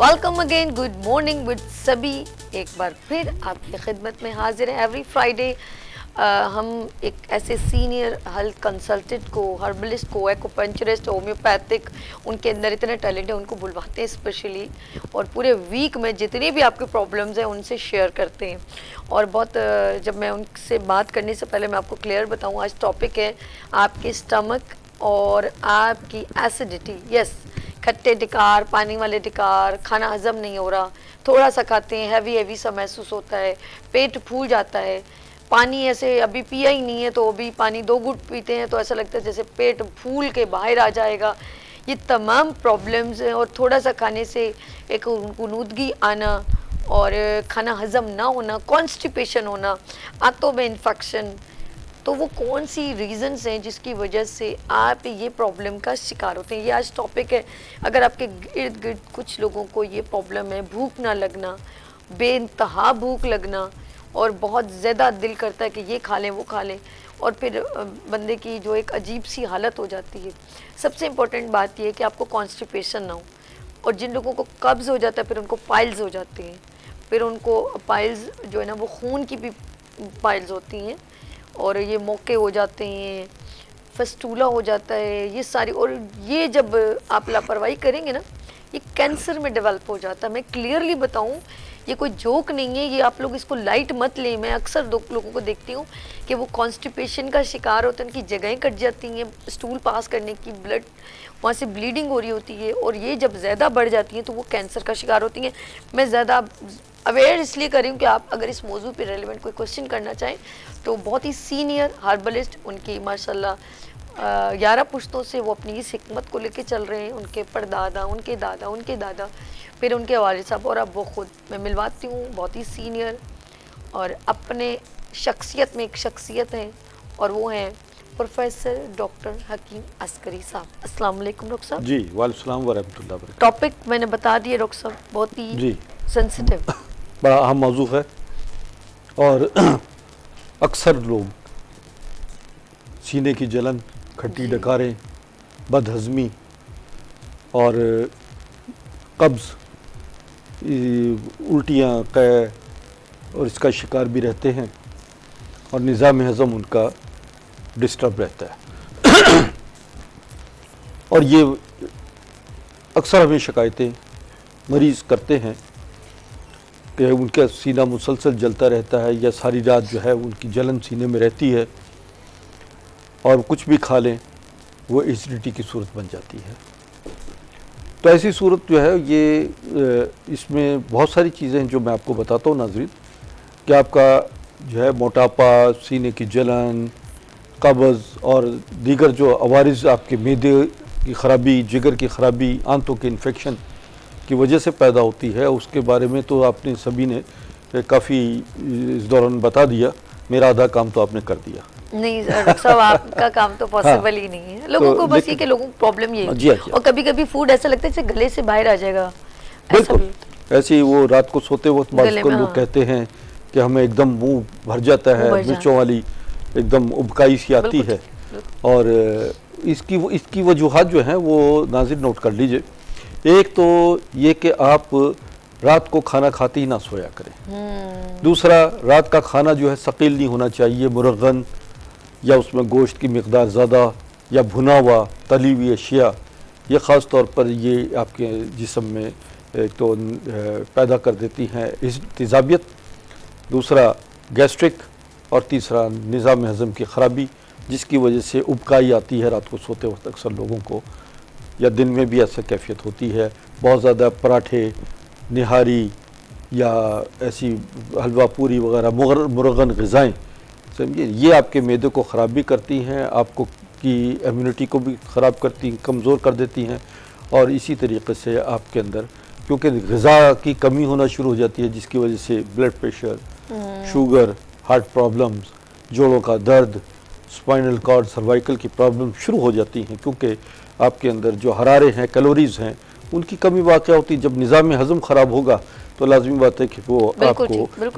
Welcome again, good morning with सभी। एक बार फिर आपकी खिदमत में हाजिर हैं। एवरी फ्राइडे हम एक ऐसे सीनियर हेल्थ कंसल्टेंट को, हर्बलिस्ट को, एक्यूपंक्चरिस्ट, होम्योपैथिक, उनके अंदर इतने टैलेंट है, उनको बुलवाते हैं स्पेशली और पूरे वीक में जितनी भी आपके प्रॉब्लम्स हैं उनसे शेयर करते हैं। और बहुत जब मैं उनसे बात करने से पहले मैं आपको क्लियर बताऊँ, आज टॉपिक है आपके स्टमक और आपकी एसिडिटी। यस, खट्टे टिकार, पानी वाले टिकार, खाना हजम नहीं हो रहा, थोड़ा सा खाते हैं हैवी हैवी सा महसूस होता है, पेट फूल जाता है, पानी ऐसे अभी पिया ही नहीं है तो अभी पानी 2 घूंट पीते हैं तो ऐसा लगता है जैसे पेट फूल के बाहर आ जाएगा। ये तमाम प्रॉब्लम्स हैं। और थोड़ा सा खाने से एक गुनूदगी आना और खाना हजम ना होना, कॉन्स्टिपेशन होना, आंतों में इन्फेक्शन, तो वो कौन सी रीज़न्स हैं जिसकी वजह से आप ये प्रॉब्लम का शिकार होते हैं, ये आज टॉपिक है। अगर आपके इर्द गिर्द कुछ लोगों को ये प्रॉब्लम है, भूख ना लगना, बेइंतहा भूख लगना और बहुत ज़्यादा दिल करता है कि ये खा लें वो खा लें और फिर बंदे की जो एक अजीब सी हालत हो जाती है। सबसे इम्पोर्टेंट बात यह है कि आपको कॉन्स्टिपेशन ना हो। और जिन लोगों को कब्ज़ हो जाता है फिर उनको पाइल्स हो जाते हैं, फिर उनको पाइल्स जो है ना वो खून की भी पाइल्स होती हैं और ये मौके हो जाते हैं, फेस्टूला हो जाता है, ये सारी। और ये जब आप लापरवाही करेंगे ना ये कैंसर में डेवलप हो जाता है। मैं क्लियरली बताऊं, ये कोई जोक नहीं है, ये आप लोग इसको लाइट मत लें। मैं अक्सर लोगों को देखती हूँ कि वो कॉन्स्टिपेशन का शिकार होते हैं, उनकी जगहें कट जाती हैं स्टूल पास करने की, ब्लड वहाँ से ब्लीडिंग हो रही होती है और ये जब ज़्यादा बढ़ जाती हैं तो वो कैंसर का शिकार होती हैं। मैं ज़्यादा अवेयर इसलिए कर रही हूँ कि आप अगर इस मौजू पे रेलिवेंट कोई क्वेश्चन करना चाहें तो बहुत ही सीनियर हर्बलिस्ट, उनकी माशाल्लाह 11 पुश्तों से वो अपनी इस हिकमत को लेके चल रहे हैं, उनके परदादा, उनके दादा, उनके दादा, फिर उनके वालिद साहब और अब वो खुद। मैं मिलवाती हूँ बहुत ही सीनियर और अपने शख्सियत में एक शख्सियत हैं और वो हैं प्रोफेसर डॉक्टर हकीम अस्करी साहब। अस्सलाम वालेकुम डॉक्टर साहब। जी वालेकुम सलाम व रहमतुल्लाह व बरकातहू। टॉपिक मैंने बता दिया डॉक्टर साहब, बहुत ही सेंसिटिव बड़ा अहम मौजू है और अक्सर लोग सीने की जलन, खट्टी डकारें, बदहजमी और कब्ज़, उल्टियाँ, कै और इसका शिकार भी रहते हैं और निज़ाम हज़म उनका डिस्टर्ब रहता है और ये अक्सर हमें शिकायतें मरीज़ करते हैं कि उनका सीना मुसलसल जलता रहता है या सारी रात जो है उनकी जलन सीने में रहती है और कुछ भी खा लें वो एसिडिटी की सूरत बन जाती है। तो ऐसी सूरत जो है ये इसमें बहुत सारी चीज़ें हैं जो मैं आपको बताता हूँ नाज़रीन, कि आपका जो है मोटापा, सीने की जलन, कब्ज़ और दीगर जो अवारिज़ आपके मैदे की ख़राबी, जिगर की ख़राबी, आंतों के इन्फेक्शन की वजह से पैदा होती है, उसके बारे में तो आपने सभी ने काफ़ी इस दौरान बता दिया। मेरा आधा काम तो आपने कर दिया। नहीं सर साहब आपका काम तो पॉसिबल ही नहीं है। लोगों को बस ये कि लोगों को प्रॉब्लम ये है और कभी कभी फूड ऐसा लगता है जैसे गले से बाहर आ जाएगा। बिल्कुल ऐसे ही वो रात को सोते वक्त आजकल लोग कहते हैं कि हमें एकदम मुँह भर जाता है, मिर्चों वाली एकदम उबकाई सी आती है और इसकी वजूहत जो हैं वो नाज़िर नोट कर लीजिए। एक तो ये कि आप रात को खाना खाते ही ना सोया करें। दूसरा, रात का खाना जो है सकील नहीं होना चाहिए, मुरगन या उसमें गोश्त की मकदार ज़्यादा या भुना हुआ, तली हुई अशिया, ये ख़ास तौर पर ये आपके जिस्म में एक तो पैदा कर देती हैं तेज़ाबियत, दूसरा गैस्ट्रिक और तीसरा निज़ाम हज़म की ख़राबी जिसकी वजह से उबकाई आती है रात को सोते वक्त अक्सर लोगों को, या दिन में भी ऐसा कैफियत होती है। बहुत ज़्यादा पराठे, निहारी या ऐसी हलवा पूरी वगैरह मुरगन ग़िज़ाएँ, समझिए ये आपके मैदे को ख़राब भी करती हैं, आपको की इम्यूनिटी को भी ख़राब करती, कमज़ोर कर देती हैं और इसी तरीके से आपके अंदर क्योंकि ग़िज़ा की कमी होना शुरू हो जाती है जिसकी वजह से blood pressure, sugar, heart problems, जोड़ों का दर्द, स्पाइनल कॉर्ड, सर्वाइकल की प्रॉब्लम शुरू हो जाती हैं क्योंकि आपके अंदर जो हरारे हैं, कैलोरीज़ हैं, उनकी कमी वाक़या होती है। जब निज़ाम हज़म ख़राब होगा तो लाजमी बात है कि वो आपको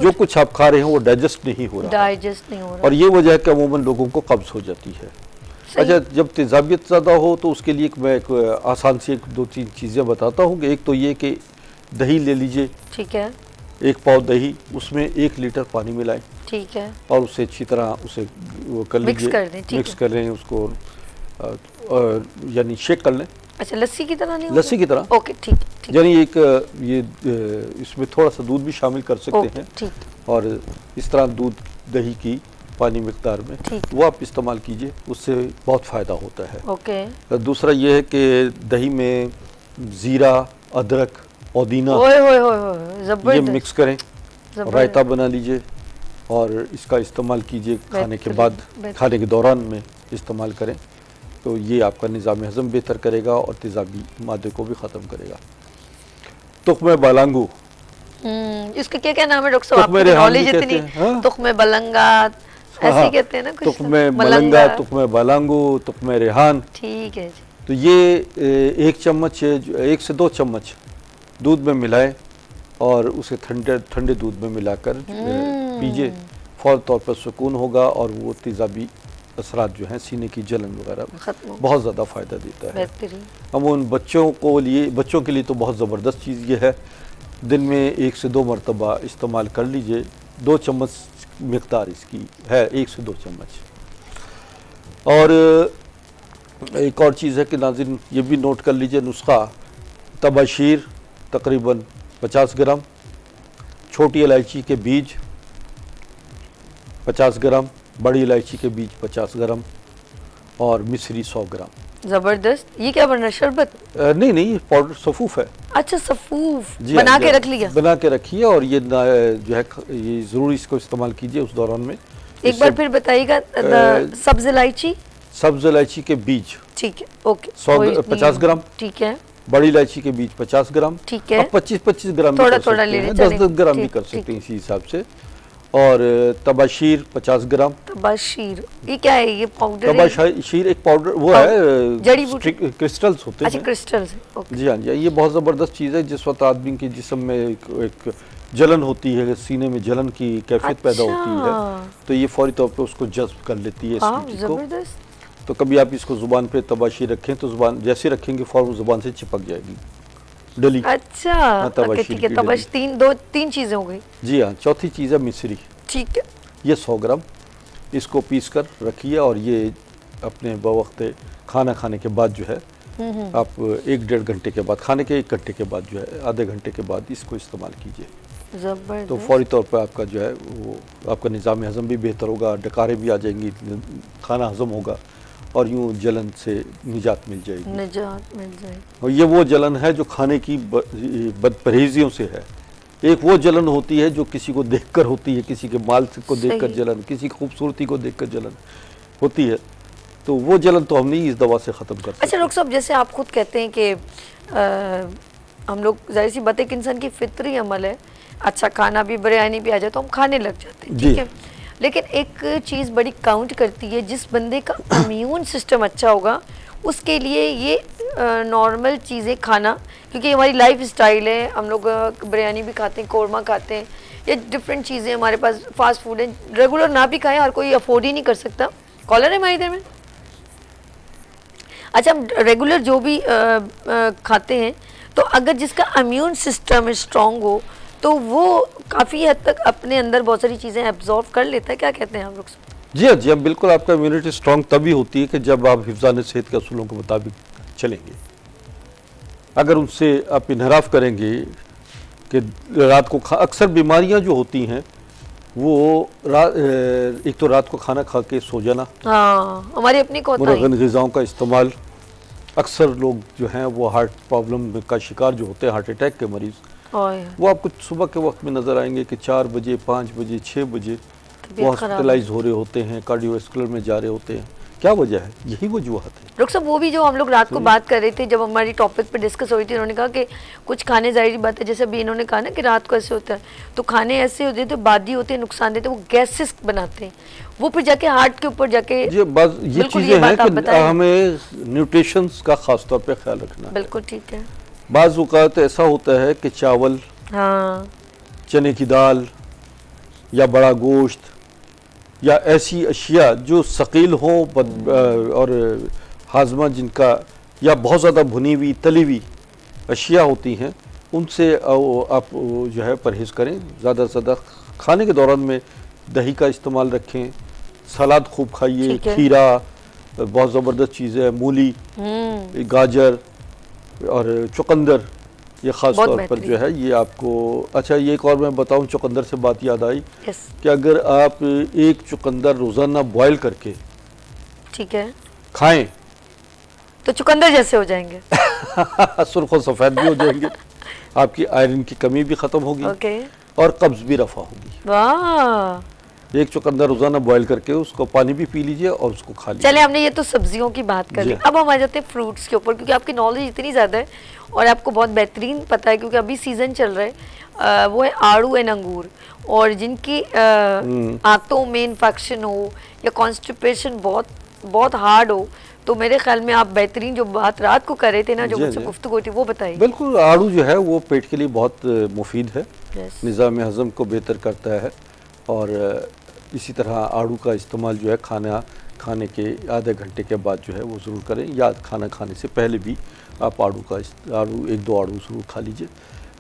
जो कुछ आप खा रहे हैं वो डाइजेस्ट नहीं हो रहा और ये वजह है कि अमूमन लोगों को कब्ज़ हो जाती है। अच्छा, जब तेज़ाबियत ज़्यादा हो तो उसके लिए मैं एक आसान सी 2-3 चीज़ें बताता हूँ। एक तो ये कि दही ले लीजिए, ठीक है, एक पाव दही उसमें 1 लीटर पानी मिलाएं, ठीक है, और उसे अच्छी तरह उसे वो कर लीजिए, मिक्स कर लें उसको, यानी शेक कर लें। अच्छा, लस्सी की तरह नहीं? लस्सी की तरह, ओके, ठीक। यानी एक ये इसमें थोड़ा सा दूध भी शामिल कर सकते हैं, ठीक, और इस तरह दूध दही की पानी मिकदार में वो आप इस्तेमाल कीजिए, उससे बहुत फ़ायदा होता है। ओके। दूसरा ये है कि दही में ज़ीरा, अदरक, पुदीना ये मिक्स करें, रायता बना लीजिए और इसका इस्तेमाल कीजिए खाने के बाद, खाने के दौरान में इस्तेमाल करें, तो ये आपका निज़ाम हज़म बेहतर करेगा और तेज़ाबी मादे को भी ख़त्म करेगा। तुख्म बालांगू, इसका क्या नाम है डॉक्टर साहब? आपकी नॉलेज इतनी। तुख्म बलंगा ऐसे कहते हैं ना कुछ, तुख्म बलंगा, तुख्म बालांगू, तुख्म रेहान, ठीक है। तो ये 1 चम्मच 1 से 2 चम्मच दूध में मिलाएं और उसे ठंडे ठंडे दूध में मिलाकर पीजिए, फौरी तौर पर सुकून होगा और वो तेज़ाबी असरात जो हैं, सीने की जलन वगैरह, बहुत ज़्यादा फ़ायदा देता है। हम उन बच्चों के लिए तो बहुत ज़बरदस्त चीज़ ये है, दिन में 1 से 2 मरतबा इस्तेमाल कर लीजिए, 2 चम्मच मिकदार इसकी है, 1 से 2 चम्मच। और एक और चीज़ है कि नाज़रीन ये भी नोट कर लीजिए नुस्खा, तबाशीर तकरीबन 50 ग्राम, छोटी इलायची के बीज 50 ग्राम, बड़ी इलायची के बीज 50 ग्राम और मिश्री 100 ग्राम। ज़बरदस्त। ये क्या बनना, शरबत? नहीं, पाउडर सफूफ है। अच्छा, सफूफ बना के रख लिया, बना के रखिए और ये जो है ये ज़रूर इसको इस्तेमाल कीजिए उस दौरान में। एक बार फिर बताइएगा, सब्ज़ इलायची के बीज, ठीक है, ओके, 50 ग्राम, ठीक है, बड़ी इलायची के बीज 50 ग्राम, ठीक है, 25-25 ग्राम, थोड़ा थोड़ा ले लें, 10-10 ग्राम भी कर सकते हैं इसी हिसाब से, और तबाशीर 50 ग्राम। तबाशीर ये क्या है? ये पाउडर, तबाशीर एक पाउडर वो है, जड़ी बूटी क्रिस्टल्स होते हैं। अच्छा, क्रिस्टल्स, ओके, जी हाँ जी, ये बहुत ज़बरदस्त चीज़ है। जिस वक्त आदमी के जिस्म में एक जलन होती है, सीने में जलन की कैफियत पैदा होती है, तो ये फौरी तौर पर उसको जज्ब कर लेती है इस चीज़। तो कभी आप इसको ज़ुबान पे तबाशी रखें तो ज़ुबान जैसे रखेंगे फ़ौरन ज़ुबान से चिपक जाएगी डली। अच्छा, ठीक है, तबाश 3 चीज़ें हो गई, जी हाँ। चौथी चीज़ है मिश्री, ठीक है, ये 100 ग्राम, इसको पीस कर रखिए और ये अपने बवक्त खाना खाने के बाद जो है आप 1-1.5 घंटे के बाद, खाने के 1 घंटे के बाद जो है, आधे घंटे के बाद इसको इस्तेमाल कीजिए, तो फौरी तौर पर आपका जो है वो आपका निज़ाम हज़म भी बेहतर होगा, डकारें भी आ जाएंगी, खाना हज़म होगा और यूँ जलन से निजात मिल जाएगी, निजात मिल जाएगी। और ये वो जलन है जो खाने की बदपरहेजियों से है। एक वो जलन होती है जो किसी को देखकर होती है, किसी के माल को देखकर जलन, किसी खूबसूरती को देखकर जलन होती है, तो वो जलन तो हम नहीं इस दवा से ख़त्म कर सकते। अच्छा डॉक्टर साहब, जैसे आप खुद कहते हैं कि हम लोग, जाहिर सी बात है कि इंसान की फितरी अमल है, अच्छा खाना भी, बिरयानी भी आ जाए तो हम खाने लग जाते हैं, ठीक है, लेकिन एक चीज़ बड़ी काउंट करती है, जिस बंदे का इम्यून सिस्टम अच्छा होगा उसके लिए ये नॉर्मल चीज़ें खाना, क्योंकि हमारी लाइफ स्टाइल है, हम लोग बिरयानी भी खाते हैं, कौरमा खाते हैं, ये डिफरेंट चीज़ें हमारे पास, फास्ट फूड है, रेगुलर ना भी खाएं, हर कोई अफोर्ड ही नहीं कर सकता। कॉलर है हमारे इधर में। अच्छा, हम रेगुलर जो भी खाते हैं, तो अगर जिसका इम्यून सिस्टम स्ट्रॉन्ग हो तो वो काफ़ी हद तक अपने अंदर बहुत सारी चीज़ें एब्जॉर्व कर लेता है, क्या कहते हैं हम लोग? जी हाँ जी हाँ, बिल्कुल। आपका इम्यूनिटी स्ट्रॉन्ग तभी होती है कि जब आप हिफ्ज़ान सेहत के असूलों के मुताबिक चलेंगे। अगर उनसे आप इनहराफ करेंगे कि रात को अक्सर बीमारियां जो होती हैं वो एक तो रात को खाना खा के सो जाना, हाँ, हमारी अपनी मुरगन ग़िज़ाओं का इस्तेमाल, अक्सर लोग जो हैं वो हार्ट प्रॉब्लम का शिकार जो होते हैं, हार्ट अटैक के मरीज़, वो आपको सुबह के वक्त में नज़र आएंगे कि 4 बजे, 5 बजे, 6 बजे वो हॉस्पिटलाइज हो रहे होते हैं, कार्डियोवैस्कुलर में जा रहे होते हैं। क्या वजह है? यही वजूहत है डॉक्टर साहब। वो भी जो हम लोग रात को बात कर रहे थे, जब हमारी टॉपिक पे डिस्कस हो रही थी, इन्होंने कहा कि कुछ खाने, जाहिर बात है, जैसे अभी इन्होंने कहा ना कि रात को ऐसे होता है, तो खाने ऐसे होते हैं तो बादी होते हैं, नुकसान देते हैं, वो गैसेस बनाते हैं, वो फिर जाके हार्ट के ऊपर जाके, ये चीज़ें हैं कि हमें न्यूट्रिशन का खास तौर पर ख्याल रखना। बिल्कुल ठीक है। बाज़ औक़ात ऐसा होता है कि चावल, हाँ, चने की दाल या बड़ा गोश्त या ऐसी अशिया जो शकील हों और हाजमा जिनका, या बहुत ज़्यादा भुनी हुई, तली हुई अशिया होती हैं, उनसे आप जो है परहेज़ करें। ज़्यादा से ज़्यादा खाने के दौरान में दही का इस्तेमाल रखें, सलाद खूब खाइए, खीरा बहुत ज़बरदस्त चीज़ है, मूली, गाजर और चुकंदर, ये ख़ास तौर पर जो है ये आपको अच्छा। ये एक और मैं बताऊं, चुकंदर से बात याद आई कि अगर आप एक चुकंदर रोज़ाना बॉयल करके ठीक है खाएं तो चुकंदर जैसे हो जाएंगे सुर्ख और सफ़ेद भी हो जाएंगे, आपकी आयरन की कमी भी ख़त्म होगी और कब्ज़ भी रफा होगी। वाह, एक चुकंदर रोजाना बॉईल करके उसको पानी भी पी लीजिए और उसको खा लीजिए। चले, हमने ये तो सब्जियों की बात कर ली, अब हम आ जाते हैं फ्रूट्स के ऊपर, क्योंकि आपकी नॉलेज इतनी ज़्यादा है और आपको बहुत बेहतरीन पता है, क्योंकि अभी सीज़न चल रहा है वो है आड़ू एंड अंगूर। और जिनकी आंतों में इन्फेक्शन हो या कॉन्स्टिपेशन बहुत बहुत हार्ड हो, तो मेरे ख्याल में आप बेहतरीन जो बात रात को कर रहे थे ना, जो मुझसे गुफ्तगू थी, वो बताइए। बिल्कुल, आड़ू जो है वो पेट के लिए बहुत मुफीद है, निज़ाम हज़म को बेहतर करता है और इसी तरह आड़ू का इस्तेमाल जो है खाना खाने के आधे घंटे के बाद जो है वो ज़रूर करें, या खाना खाने से पहले भी आप आड़ू एक दो आड़ू ज़रूर खा लीजिए।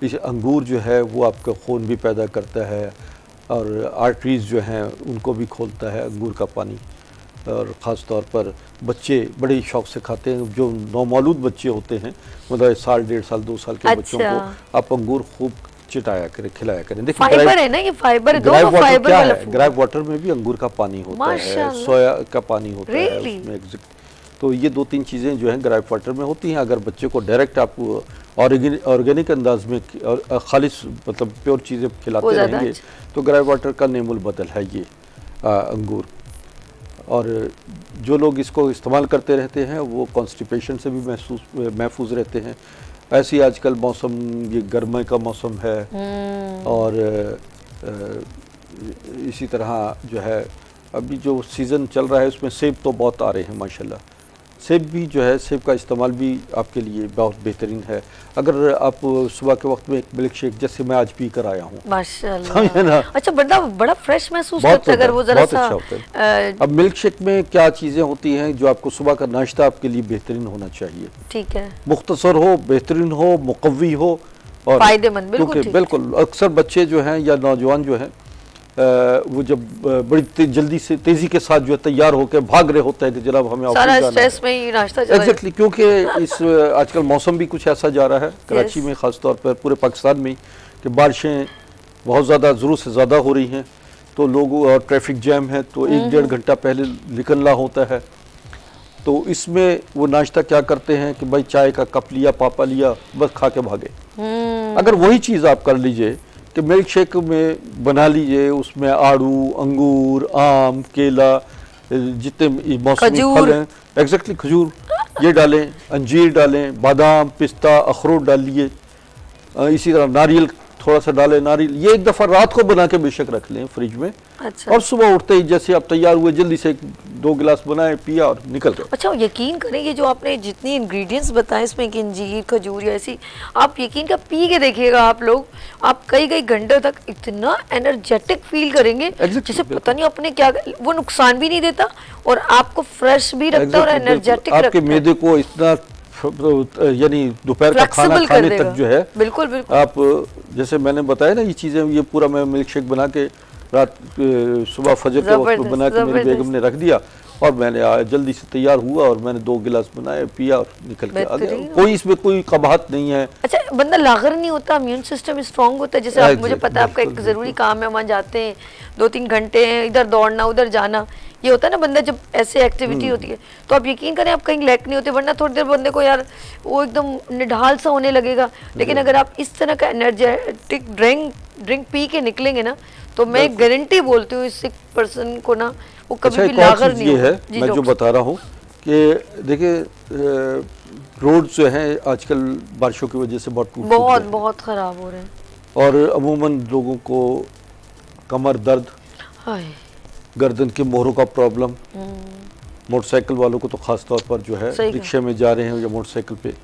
इस अंगूर जो है वो आपका खून भी पैदा करता है और आर्टरीज़ जो हैं उनको भी खोलता है अंगूर का पानी, और ख़ास तौर पर बच्चे बड़े शौक़ से खाते हैं। जो नौमौलूद बच्चे होते हैं, मतलब साल डेढ़ साल दो साल के बच्चों को आप अंगूर खूब चिटाया करें, खिलाया करें। देखिए फाइबर है ना, ये फाइबर क्या है, ग्राइप वाटर में भी अंगूर का पानी होता है, सोया का पानी होता है उसमें, तो ये दो तीन चीज़ें जो हैं ग्राइप वाटर में होती हैं। अगर बच्चे को डायरेक्ट आप ऑर्गेनिक अंदाज में खालिश मतलब प्योर चीज़ें खिलाते रहेंगे तो ग्राइप वाटर का नेमुल बदल है ये अंगूर। और जो लोग इसको इस्तेमाल करते रहते हैं वो कॉन्स्टिपेशन से भी महफूज रहते हैं। ऐसे ही आजकल मौसम, ये गर्मी का मौसम है और इसी तरह जो है अभी जो सीज़न चल रहा है उसमें सेब तो बहुत आ रहे हैं माशाल्लाह। सेब भी जो है, सेब का इस्तेमाल भी आपके लिए बहुत बेहतरीन है। अगर आप सुबह के वक्त में एक मिल्क शेक, जैसे मैं आज पी कर आया हूँ माशाल्लाह, अच्छा बड़ा फ्रेश महसूस करता है अगर वो ज़रा सा। अब मिल्क शेक में क्या चीज़ें होती हैं जो आपको सुबह का नाश्ता आपके लिए बेहतरीन होना चाहिए, ठीक है, मुख्तसर हो, बेहतरीन हो, मुकव्वी हो और फायदेमंद। बिल्कुल, अक्सर बच्चे जो हैं या नौजवान जो हैं वो जब बड़ी जल्दी से तेज़ी के साथ जो है तैयार होकर भाग रहे होते हैं कि जनाब हमें ऑफिस में ही नाश्ता चाहिए। एग्जैक्टली, क्योंकि इस आजकल मौसम भी कुछ ऐसा जा रहा है कराची में, ख़ास तौर पर पूरे पाकिस्तान में, कि बारिशें बहुत ज़्यादा ज़रूरत से ज़्यादा हो रही हैं, तो लोगों और ट्रैफिक जैम है, तो एक डेढ़ घंटा पहले निकलना होता है। तो इसमें वो नाश्ता क्या करते हैं कि भाई चाय का कप लिया, पापा लिया, बस खा के भागे। अगर वही चीज़ आप कर लीजिए कि मिल्क शेक में बना लीजिए, उसमें आड़ू, अंगूर, आम, केला, जितने मौसमी फल हैं, एग्जैक्टली खजूर ये डालें, अंजीर डालें, बादाम, पिस्ता, अखरोट डालिए, इसी तरह नारियल थोड़ा सा डालें। नारियल ये एक दफ़ा रात को बना के बेशक रख लें फ्रिज में, और सुबह उठते ही जैसे आप तैयार हुए जल्दी से दो गिलास बनाए, पिया और निकल गए। अच्छा, यकीन करें ये जो आपने जितनी इंग्रेडिएंट्स बताए इसमें कि अंजीर, खजूर या ऐसी, आप यकीन का पी के देखिएगा आप लोग, आप कई कई घंटे तक इतना एनर्जेटिक फील करेंगे जैसे पता नहीं अपने क्या। वो नुकसान भी नहीं देता और आपको फ्रेश भी रखता है और एनर्जेटिक रखता है। आपके मैदे को इतना यानी दोपहर का खाना खाने तक जो है बिल्कुल बिल्कुल, आप जैसे मैंने बताया ना ये चीज़ें, ये पूरा मैं मिल्क शेक बना के रात सुबह फजर के वक्त में बना के मेरी बेगम ने रख दिया और मैंने जल्दी से तैयार हुआ और मैंने दो गिलास बनाए, पिया और निकल के आ गया। कोई इसमें कोई कबाहत नहीं है। अच्छा, बंदा लागर नहीं होता, इम्यून सिस्टम स्ट्रांग होता है। जैसे आप, मुझे पता है आपका एक ज़रूरी काम है, वहाँ जाते हैं, दो तीन घंटे इधर दौड़ना उधर जाना, ये होता है ना, बंदा जब ऐसे एक्टिविटी होती है तो आप यकीन करें आप कहीं लैक नहीं होते, वरना थोड़ी देर बंदे को यार वो एकदम निढाल सा होने लगेगा। लेकिन अगर आप इस तरह का एनर्जेटिक ड्रिंक पी के निकलेंगे ना, तो मैं गारंटी बोलती हूँ इस पर्सन को ना वो कभी भी लागर नहीं है। मैं जो बता रहा हूँ कि देखिए रोड जो हैं आजकल बारिशों की वजह से बहुत ख़राब हो रहे हैं और अमूमन लोगों को कमर दर्द, गर्दन के मोहरों का प्रॉब्लम, मोटरसाइकिल वालों को तो ख़ास तौर पर जो है रिक्शे में जा रहे हैं या मोटरसाइकिल पे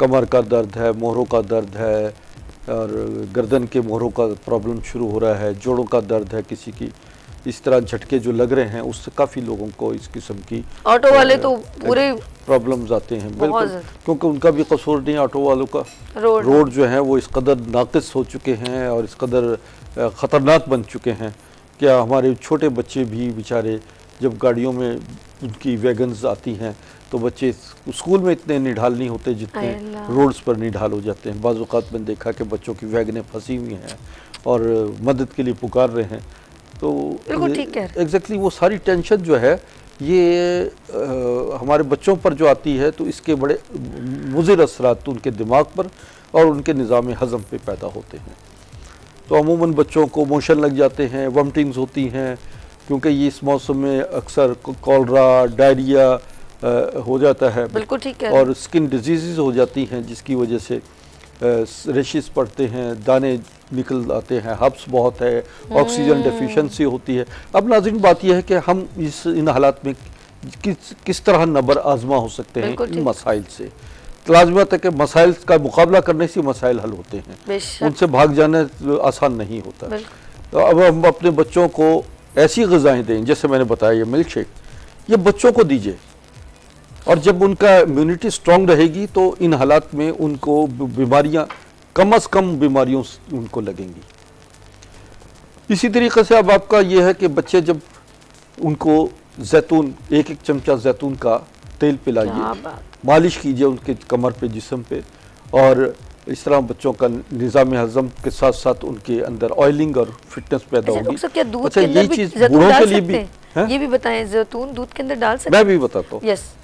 कमर का दर्द है, मोहरों का दर्द है और गर्दन के मोहरों का प्रॉब्लम शुरू हो रहा है, जोड़ों का दर्द है किसी की, इस तरह झटके जो लग रहे हैं उससे काफ़ी लोगों को इस किस्म की ऑटो वाले तो पूरे प्रॉब्लम्स आते हैं, बिल्कुल, क्योंकि उनका भी कसूर नहीं है ऑटो वालों का। रोड जो है वो इस कदर नाकिस हो चुके हैं और इस कदर ख़तरनाक बन चुके हैं कि हमारे छोटे बच्चे भी बेचारे जब गाड़ियों में उनकी वैगन्स आती हैं तो बच्चे स्कूल में इतने निढाल नहीं होते जितने रोड्स पर निढाल हो जाते हैं। बाज़ औक़ात मैंने देखा कि बच्चों की वैगनें फंसी हुई हैं और मदद के लिए पुकार रहे हैं। तो एग्जैक्टली वो सारी टेंशन जो है ये हमारे बच्चों पर जो आती है तो इसके बड़े मुज़िर असरात उनके दिमाग पर और उनके निज़ाम हज़म पे पैदा होते हैं। तो अमूमन बच्चों को मोशन लग जाते हैं, वॉमिटिंग्स होती हैं, क्योंकि ये इस मौसम में अक्सर कॉलरा, डायरिया हो जाता है, बिल्कुल ठीक है, और स्किन डिजीज़ हो जाती हैं जिसकी वजह से रेशेस पड़ते हैं, दाने निकल आते हैं, हब्स बहुत है, ऑक्सीजन डेफिशिएंसी होती है। अब नाज़रीन बात यह है कि हम इस इन हालात में किस तरह नबर आजमा हो सकते हैं इन मसाइल से। लाज़मत है कि मसाइल का मुकाबला करने से मसाइल हल होते हैं, उनसे भाग जाना आसान नहीं होता। तो अब हम अपने बच्चों को ऐसी ग़िज़ाएँ दें जैसे मैंने बताया, ये मिल्क शेक ये बच्चों को दीजिए, और जब उनका इम्यूनिटी स्ट्रॉन्ग रहेगी तो इन हालात में उनको बीमारियाँ कम अज़ कम बीमारियों उनको लगेंगी। इसी तरीके से अब आपका यह है कि बच्चे जब उनको जैतून, एक एक चमचा जैतून का तेल पिलाइए, मालिश कीजिए उनके कमर पे, जिस्म पे, और इस तरह बच्चों का निज़ाम हज़म के साथ साथ उनके अंदर ऑयलिंग और फिटनेस पैदा होगी। अच्छा, ये चीज़ बूढ़ों के लिए भी है? ये भी बताएं, जैतून दूध के अंदर डाल सकते हैं? मैं भी बताता हूँ,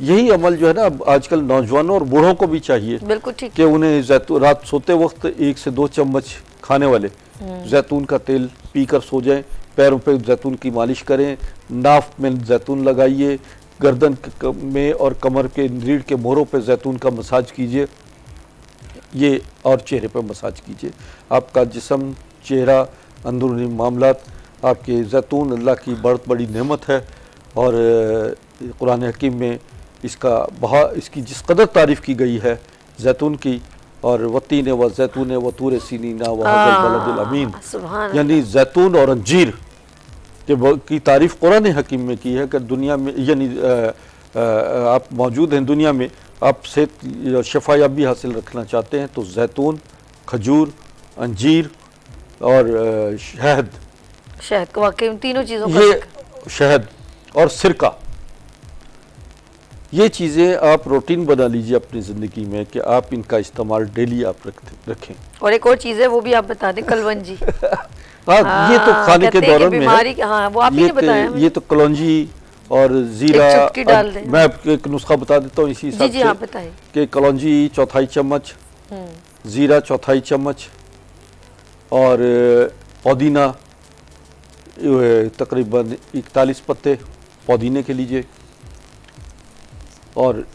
यही अमल जो है ना आजकल नौजवानों और बूढ़ों को भी चाहिए, बिल्कुल ठीक, कि उन्हें जैतून रात सोते वक्त 1 से 2 चम्मच खाने वाले जैतून का तेल पीकर सो जाएं, पैरों पे जैतून की मालिश करें, नाफ में जैतून लगाइए, गर्दन में और कमर के रीढ़ के मोहरों पे जैतून का मसाज कीजिए, ये और चेहरे पर मसाज कीजिए। आपका जिस्म, चेहरा, अंदरूनी मामलात, आपके जैतून अल्लाह की बहुत बड़ी नेमत है और कुरान हकीम में इसका इसकी जिस कदर तारीफ़ की गई है जैतून की, और वतीन व जैतून व तूर सीनीना व हज़ल बलदुल अमीन, यानी जैतून और अंजीर की तारीफ़ कुरान हकीम में की है कि दुनिया में, यानी आप मौजूद हैं दुनिया में, आप सेहत शफायाबी हासिल रखना चाहते हैं तो जैतून, खजूर, अंजीर और शहद, वाकई तीनों चीज़ों का, शहद और सिरका, ये चीज़ें आप रूटीन बना लीजिए अपनी ज़िंदगी में कि आप इनका इस्तेमाल डेली आप रखें। और एक और चीज़ है वो भी आप बता दें, कलवंजी। हाँ, ये तो खाने के दौरान में है। हाँ, वो आप ही ने बताया हमें। ये तो कलौंजी और जीरा, मैं आपको एक नुस्खा बता देता हूँ इसी हिसाब से कि कलौंजी 1/4 चम्मच, जीरा 1/4 चम्मच और पुदीना तकरीबन 41 पत्ते पुदीने के लीजिए, और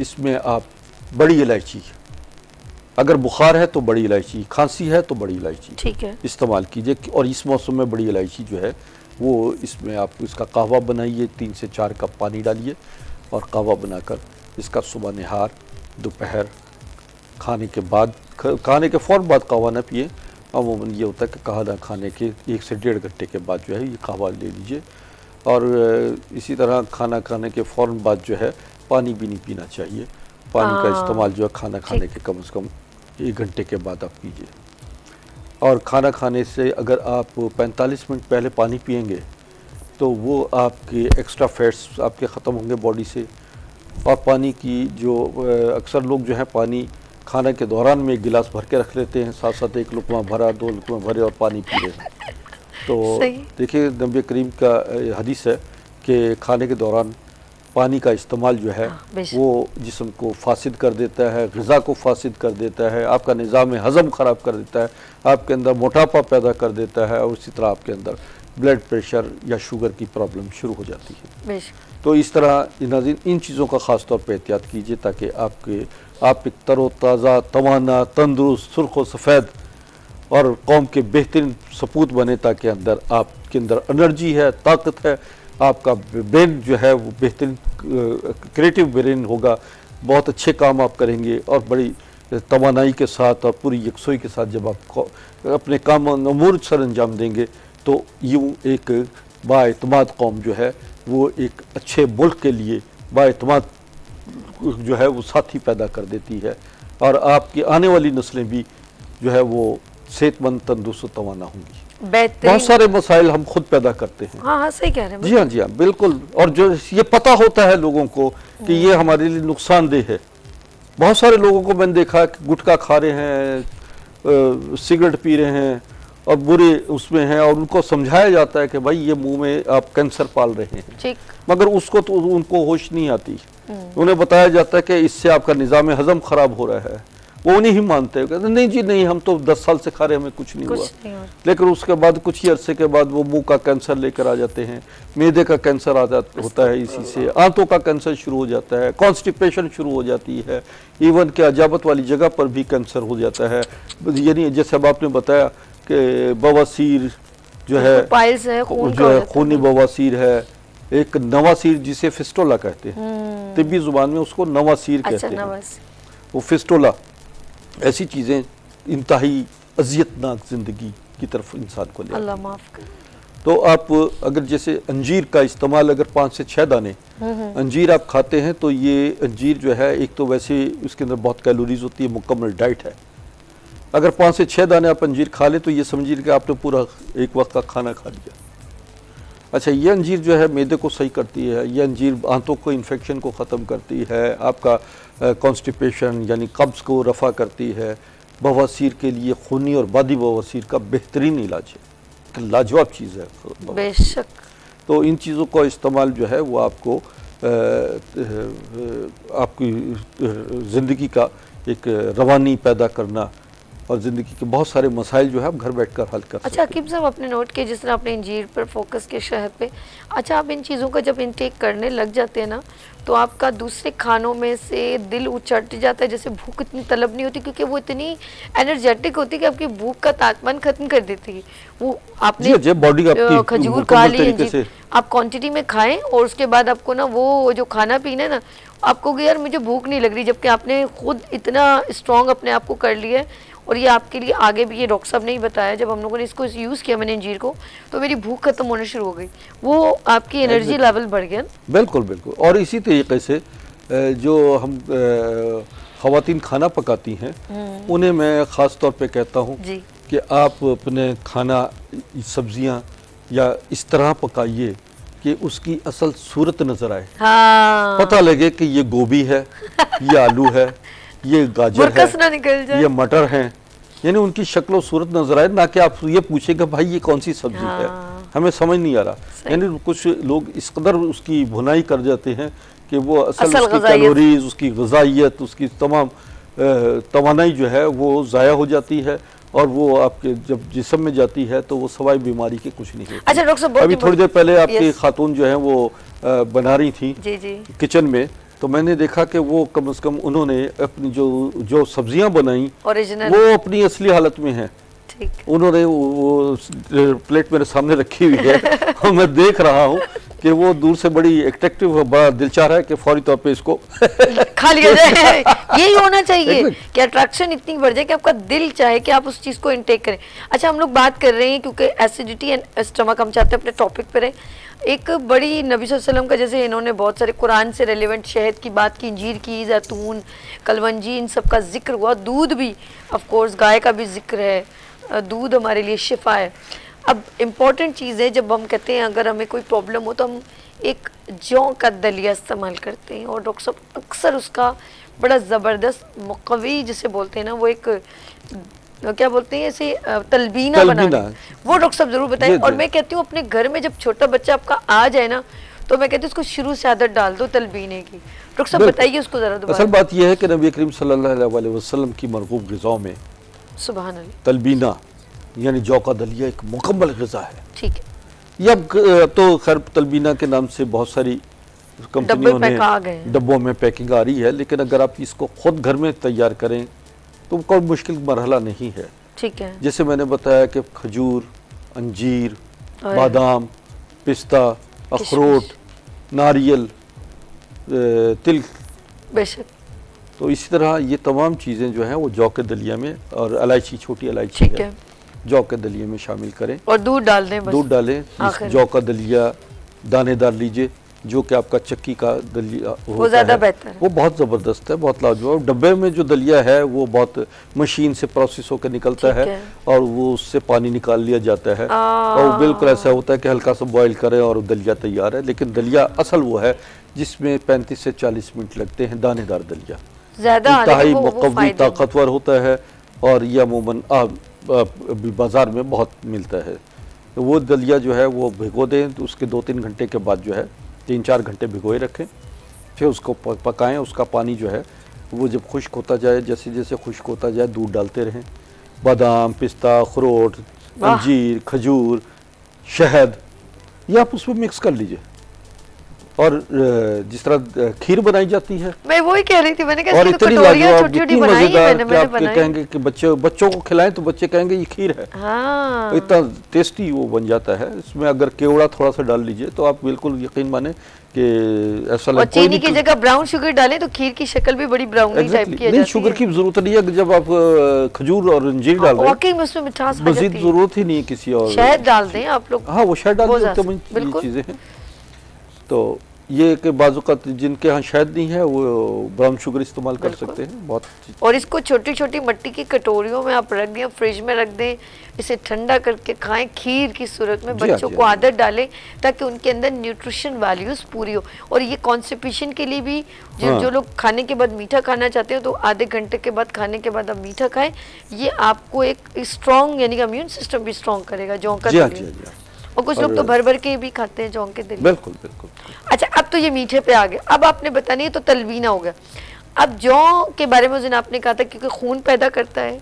इसमें आप बड़ी इलायची, अगर बुखार है तो बड़ी इलायची, खांसी है तो बड़ी इलायची, ठीक है, इस्तेमाल कीजिए। और इस मौसम में बड़ी इलायची जो है वो इसमें आप इसका कहवा बनाइए, 3 से 4 कप पानी डालिए और कहवा बनाकर इसका सुबह निहार, दोपहर खाने के बाद, खाने के फ़ौरन बाद कहवा ना पिए। अमूमन ये होता है कि कहवा खाने के 1 से 1.5 घंटे के बाद जो है ये कहवा ले लीजिए, और इसी तरह खाना खाने के फ़ौरन बाद जो है पानी भी नहीं पीना चाहिए, पानी का इस्तेमाल जो है खाना खाने के कम से कम 1 घंटे के बाद आप पीजिए। और खाना खाने से अगर आप 45 मिनट पहले पानी पियेंगे तो वो आपके एक्स्ट्रा फैट्स आपके ख़त्म होंगे बॉडी से। और पानी की जो अक्सर लोग जो है पानी खाने के दौरान में 1 गिलास भर के रख लेते हैं, साथ साथ 1 लुकमा भरा, 2 लुकमा भरे और पानी पी रहे हैं। तो देखिए नबी करीम का हदीस है कि खाने के दौरान पानी का इस्तेमाल जो है वो जिस्म को फासिद कर देता है, ग़िज़ा को फासिद कर देता है, आपका निज़ाम हज़म ख़राब कर देता है, आपके अंदर मोटापा पैदा कर देता है और इसी तरह आपके अंदर ब्लड प्रेशर या शुगर की प्रॉब्लम शुरू हो जाती है। तो इस तरह नाज़रीन इन चीज़ों का ख़ास तौर पर एहतियात कीजिए ताकि आप एक तरोताज़ा, तवाना, तंदुरुस्त, सुर्ख व सफ़ेद और कौम के बेहतरीन सपूत बने, ताकि अंदर आपके अंदर एनर्जी है, ताकत है, आपका ब्रेन जो है वो बेहतरीन क्रिएटिव ब्रेन होगा, बहुत अच्छे काम आप करेंगे और बड़ी तवानाई के साथ और पूरी यकसोई के साथ जब आप अपने काम अमूर सर अंजाम देंगे तो यूँ एक बाएतमाद कौम जो है वो एक अच्छे मुल्क के लिए बाएतमाद जो है वो साथी पैदा कर देती है और आपकी आने वाली नस्लें भी जो है वो सेहतमंद तंदुरुस्त तवाना होंगी। बहुत सारे मसाइल हम खुद पैदा करते हैं। हाँ हाँ सही कह रहे हैं। जी हाँ जी हाँ बिल्कुल। और जो ये पता होता है लोगों को कि ये हमारे लिए नुकसानदेह है। बहुत सारे लोगों को मैंने देखा कि गुटखा खा रहे हैं, सिगरेट पी रहे हैं और बुरे उसमें हैं और उनको समझाया जाता है कि भाई ये मुंह में आप कैंसर पाल रहे हैं, मगर उसको तो उनको होश नहीं आती। उन्हें बताया जाता है कि इससे आपका निज़ाम हज़म ख़राब हो रहा है, वो उन्हें ही मानते हैं, कहते नहीं जी नहीं हम तो 10 साल से खा रहे हमें कुछ नहीं हुआ। लेकिन उसके बाद कुछ ही अरसे के बाद वो मुंह का कैंसर लेकर आ जाते हैं, मेदे का कैंसर होता है, इसी से आंतों का कैंसर शुरू हो जाता है, कॉन्स्टिपेशन शुरू हो जाती है, इवन के अजाबत वाली जगह पर भी कैंसर हो जाता है। यानी जैसे अब आपने बताया कि बवासीर जो है खूनी बवासीर है, एक नवासीर जिसे फिस्टोला कहते हैं, तिब्बी जुबान में उसको नवासीर कहते हैं, वो फिस्टोला। ऐसी चीज़ें इंतहाई अजियतनाक ज़िंदगी की तरफ इंसान को ले अल्लाह माफ़ करे। तो आप अगर जैसे अंजीर का इस्तेमाल अगर 5 से 6 दाने अंजीर आप खाते हैं तो ये अंजीर जो है एक तो वैसे उसके अंदर बहुत कैलोरीज होती है, मुकम्मल डाइट है। अगर 5 से 6 दाने आप अंजीर खा लें तो ये समझिए कि आपने पूरा एक वक्त का खाना खा लिया। अच्छा, ये अंजीर जो है मैदे को सही करती है, ये अंजीर आंतों को इन्फेक्शन को ख़त्म करती है, आपका कॉन्स्टिपेशन यानी कब्ज़ को रफ़ा करती है, बवासीर के लिए खूनी और बादी बवासीर का बेहतरीन इलाज है, लाजवाब चीज़ है बेशक। तो इन चीज़ों का इस्तेमाल जो है वो आपको आपकी ज़िंदगी का एक रवानी पैदा करना और ज़िंदगी के बहुत सारे मसाइल जो है आप घर बैठकर हल कर सकते। अच्छा हकीम साहब, आपने नोट किया जिस तरह आपने इंजीर पर फोकस किया, शहद पे। अच्छा, आप इन चीज़ों का जब इंटेक करने लग जाते हैं ना तो आपका दूसरे खानों में से दिल उचट जाता है, जैसे भूख इतनी तलब नहीं होती क्योंकि वो इतनी एनर्जेटिक होती है कि आपकी भूख का ताकतमन ख़त्म कर देती है। वो आपने बॉडी खजूर खा ली, आप क्वान्टिटी में खाएँ और उसके बाद आपको ना वो जो खाना पीना है ना आपको यार मुझे भूख नहीं लग रही, जबकि आपने खुद इतना स्ट्रॉन्ग अपने आप को कर लिया है। और ये आपके लिए आगे भी, ये डॉक्टर साहब ने ही बताया, जब हम लोगों ने इसको यूज़ किया मैंने इंजीर को तो मेरी भूख ख़त्म होना शुरू हो गई, वो आपकी एनर्जी लेवल बढ़ गया। बिल्कुल बिल्कुल। और इसी तरीके से जो हम ख़वातीन खाना पकाती हैं उन्हें मैं ख़ास तौर पे कहता हूँ कि आप अपने खाना सब्जियाँ या इस तरह पकाइए कि उसकी असल सूरत नज़र आए। हाँ। पता लगे कि ये गोभी है, ये आलू है, ये गाजर है, निकल जाए। ये मटर हैं, यानी उनकी शक्ल सूरत नजर आए, ना कि आप ये पूछेगा भाई ये कौन सी सब्जी है, हमें समझ नहीं आ रहा। यानी कुछ लोग इस कदर उसकी भुनाई कर जाते हैं कि वो असल उसकी कैलोरीज, उसकी गजाइत, उसकी तमाम तवानाई जो है वो ज़ाया हो जाती है और वो आपके जब जिस्म में जाती है तो वो सवाई बीमारी के कुछ नहीं होती। अच्छा डॉक्टर साहब, अभी थोड़ी देर पहले आपकी खातून जो है वो बना रही थी किचन में, तो मैंने देखा कि वो कम से कम उन्होंने अपनी जो सब्जियां बनाई वो अपनी असली हालत में है। उन्होंने वो प्लेट मेरे सामने रखी हुई है और मैं देख रहा हूँ कि वो दूर से बड़ी एट्रैक्टिव है, बड़ा दिल चाह रहा है कि फौरी तौर पे इसको खा लिया जाए। यही होना चाहिए कि अट्रैक्शन इतनी बढ़ जाए कि आपका दिल चाहे कि आप उस चीज़ को इंटेक करें। अच्छा, हम लोग बात कर रहे हैं क्योंकि एसिडिटी एंड स्टमक, हम चाहते हैं अपने टॉपिक पर रहें। एक बड़ी नबी वसल्लम का, जैसे इन्होंने बहुत सारे कुरान से रेलेवेंट शहद की बात की, इंजीर की, जैतून, कलवंजी, इन सब का जिक्र हुआ, दूध भी ऑफकोर्स, गाय का भी जिक्र है, दूध हमारे लिए शिफा है। अब इम्पॉर्टेंट चीज़ है, जब हम कहते हैं अगर हमें कोई प्रॉब्लम हो तो हम एक जौ का दलिया इस्तेमाल करते हैं और डॉक्टर साहब अक्सर उसका बड़ा ज़बरदस्त मुकवी जिसे बोलते हैं ना, वो एक क्या बोलते हैं ऐसे तलबीना बनाना, वो डॉक्टर साहब ज़रूर बताएं। और मैं कहती हूँ अपने घर में जब छोटा बच्चा आपका आ जाए ना तो मैं कहती हूँ उसको शुरू से आदत डाल दो तलबीने की। डॉक्टर साहब बताइए उसको ज़रा दोबारा। असल बात यह है कि नबी करीम सल्लल्लाहु अलैहि वसल्लम की मरगूब ग़िज़ा में सुभान अल्लाह तलबीना यानी जौ का दलिया एक मुकम्मल ग़िज़ा है। ठीक है, ये अब तो खैर तलबीना के नाम से बहुत सारी कंपनियों ने डब्बों में पैकिंग आ रही है, लेकिन अगर आप इसको खुद घर में तैयार करें तो कोई मुश्किल मरहला नहीं है। ठीक है, जैसे मैंने बताया कि खजूर, अंजीर, बादाम, पिस्ता, अखरोट, नारियल, तिल, बेशक। तो इसी तरह ये तमाम चीज़ें जो हैं वो जौ के दलिया में, और इलायची, छोटी इलायची है जौ के दलिये में शामिल करें और दूध डाल दें। दूध डालें, जौ का दलिया दानेदार लीजिए, जो कि आपका चक्की का दलिया वो ज़्यादा बेहतर है, वो बहुत ज़बरदस्त है, बहुत लाजवाब। डब्बे में जो दलिया है वो बहुत मशीन से प्रोसेस होकर निकलता है और वो उससे पानी निकाल लिया जाता है और बिल्कुल ऐसा होता है कि हल्का सा बॉयल करें और दलिया तैयार है। लेकिन दलिया असल वो है जिसमें 35 से 40 मिनट लगते हैं। दानेदार दलिया इंतहाई मुकव्वी ताकतवर होता है और यह अमूमन बाज़ार में बहुत मिलता है। वो दलिया जो है वो भिगो दें, तो उसके 2-3 घंटे के बाद जो है 3-4 घंटे भिगोए रखें, फिर उसको पकाएं। उसका पानी जो है वो जब खुश्क होता जाए, जैसे जैसे खुश्क होता जाए दूध डालते रहें। बादाम, पिस्ता, अखरोट, अंजीर, खजूर, शहद, ये आप उसमें मिक्स कर लीजिए। और जिस तरह खीर बनाई जाती है, मैं वही कह रही थी, मैंने कहा इसकी कटोरियां छोटी-छोटी बनाई है, आप कहेंगे कि बच्चों को खिलाएं तो बच्चे कहेंगे ये खीर है। हाँ। इतना टेस्टी वो बन जाता है। इसमें अगर केवड़ा थोड़ा सा डाल लीजिए तो आप बिल्कुल यकीन माने कि ऐसा लगता है। चीनी की जगह ब्राउन शुगर डालें तो खीर की शक्ल भी बड़ी ब्राउन टाइप की आ जाती है। शुगर की जरूरत नहीं है जब आप खजूर और अंजीर डाल रहे हैं। वाकई में उसमें मिठास आ जाती है, मज़ीद जरूरत ही नहीं है किसी और। शहद डाल दें आप लोग। हाँ, वो शहद डाल दें, तमाम चीजें हैं। तो ये कि बाजुकत जिनके यहाँ शहद नहीं है वो ब्राउन शुगर इस्तेमाल कर सकते हैं। बहुत। और इसको छोटी छोटी मिट्टी की कटोरियों में आप रख दें, फ्रिज में रख दें, इसे ठंडा करके खाएं खीर की सूरत में। बच्चों को आदत डालें ताकि उनके अंदर न्यूट्रिशन वैल्यूज पूरी हो। और ये कॉन्स्टिपेशन के लिए भी जो लोग खाने के बाद मीठा खाना चाहते हो तो आधे घंटे के बाद खाने के बाद आप मीठा खाएं। ये आपको एक स्ट्रॉन्ग यानी कि इम्यून सिस्टम भी स्ट्रॉन्ग करेगा। जो और कुछ लोग तो भर भर के भी खाते हैं जौंके दलिया। बिल्कुल बिल्कुल। अच्छा, अब तो ये मीठे पे आ गए। अब आपने बतानी है तो तलबीना हो गया। अब जौ के बारे में जिन आपने कहा था क्योंकि खून पैदा करता है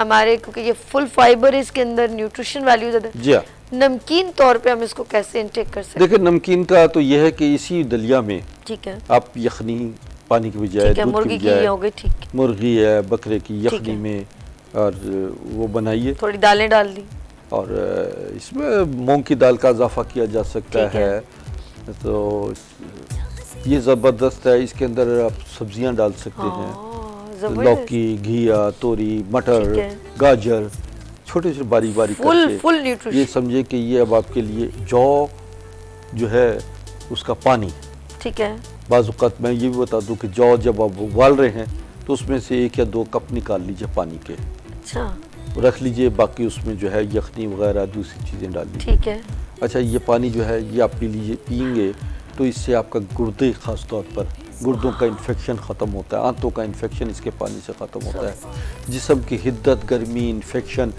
हमारे, क्योंकि ये फुल फाइबर है, इसके अंदर न्यूट्रिशन वैल्यू ज़्यादा है। जी हाँ। नमकीन तौर पे हम इसको कैसे इंटेक कर सकते हैं? देखिए, नमकीन का तो यह है कि इसी दलिया में, ठीक है, आप यखनी पानी की बजाय मुर्गी की हो गई, ठीक, मुर्गी है, बकरे की यखनी में, और वो बनाइए। थोड़ी दालें डाल दी और इसमें मूंग की दाल का इजाफा किया जा सकता है। तो ये ज़बरदस्त है। इसके अंदर आप सब्जियां डाल सकते हैं, लौकी, घिया, तोरी, मटर, गाजर, छोटे छोटे बारीक बारीक करके। ये समझे कि ये अब आपके लिए जौ जो है उसका पानी, ठीक है। बाज़ात मैं ये भी बता दूं कि जौ जब आप उबाल रहे हैं तो उसमें से 1 या 2 कप निकाल लीजिए पानी के, अच्छा, रख लीजिए। बाकी उसमें जो है यखनी वगैरह दूसरी चीज़ें डाल लीजिए, ठीक है। अच्छा, ये पानी जो है ये आप पी लीजिए, पियेंगे तो इससे आपका गुर्दे, ख़ास तौर पर गुर्दों का इन्फेक्शन ख़त्म होता है, आंतों का इन्फेक्शन इसके पानी से ख़त्म होता है। जिस्म की हिद्दत, गर्मी, इन्फेक्शन,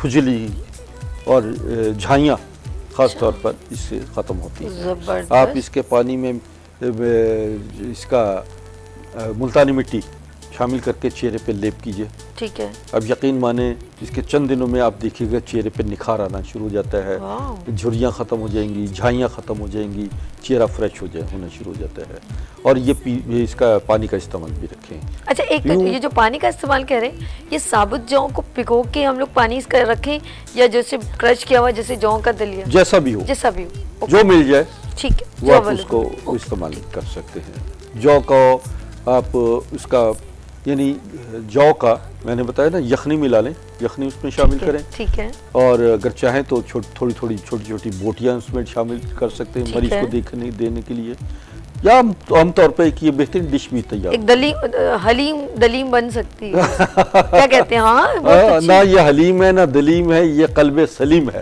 खुजली और झाइयाँ ख़ास तौर पर इससे ख़त्म होती है। आप इसके पानी में इसका मुल्तानी मिट्टी शामिल करके चेहरे पे लेप कीजिए, ठीक है। अब यकीन माने इसके चंद दिनों में आप देखिएगा चेहरे पे निखार आना शुरू हो जाता है, झुर्रियाँ ख़त्म हो जाएंगी, झाइयाँ ख़त्म हो जाएंगी, चेहरा फ्रेश होना शुरू हो जाता है। और ये इसका पानी का इस्तेमाल भी रखें। अच्छा, एक ये जो पानी का इस्तेमाल कह रहे हैं, ये साबुत जौ को पिघो के हम लोग पानी इसका रखें या जैसे क्रश किया हुआ, जैसे जौ का दलिया, जैसा भी हो जो मिल जाए, ठीक है, वो आप उसको इस्तेमाल कर सकते हैं। जौ को आप उसका यानी जौ का मैंने बताया ना यखनी मिला लें, यखनी उसमें शामिल करें, ठीक है। और अगर चाहें तो छोटी छोटी बोटियाँ उसमें शामिल कर सकते हैं मरीज को देखने देने के लिए, या आमतौर पर एक ये बेहतरीन डिश भी तैयार, एक हलीम बन सकती है। क्या कहते हैं? हाँ, ना ये हलीम है ना दलीम है, ये कल्बे सलीम है।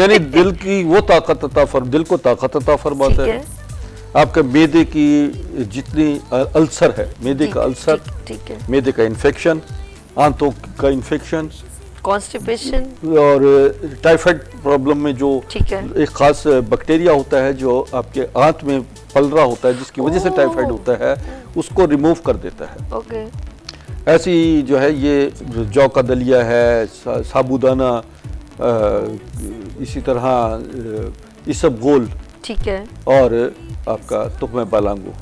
यानी दिल की वो ताकत अता फरमा, दिल को ताकत अता फरमाता है। आपका मेदे की जितनी अल्सर है, मेदे का अल्सर, ठीक है, मेदे का इन्फेक्शन, आंतों का इन्फेक्शन, कॉन्स्टिपेशन और टाइफाइड प्रॉब्लम में जो एक खास बैक्टीरिया होता है जो आपके आंत में पल रहा होता है जिसकी वजह से टाइफाइड होता है, उसको रिमूव कर देता है। ओके, ऐसी जो है ये जौ का दलिया है, साबूदाना, इसी तरह इसब गोल, ठीक है, और आपका तुकमे बालांगो,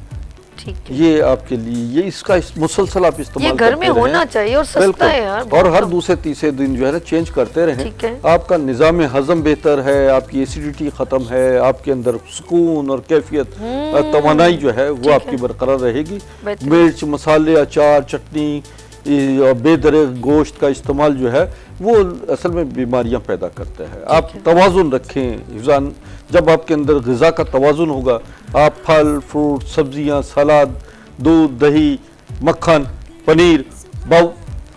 ठीक है। ये आपके लिए ये इसका मुसलसल आप इस्तेमाल करते रहें। ये घर में होना चाहिए और सस्ता है यार, और हर दूसरे तीसरे दिन जो है ना चेंज करते रहें, ठीक है। आपका निज़ाम हजम बेहतर है, आपकी एसिडिटी ख़त्म है, आपके अंदर सुकून और कैफियत, तवानाई जो है वो आपकी बरकरार रहेगी। मिर्च, मसाले, अचार, चटनी, और बेदरह गोश्त का इस्तेमाल जो है वो असल में बीमारियां पैदा करते हैं। आप तवाज़ुन रखें हिफ्ज़ान, जब आपके अंदर ग़िज़ा का तवाज़ुन होगा आप फल फ्रूट सब्जियां, सलाद, दूध, दही, मक्खन, पनीर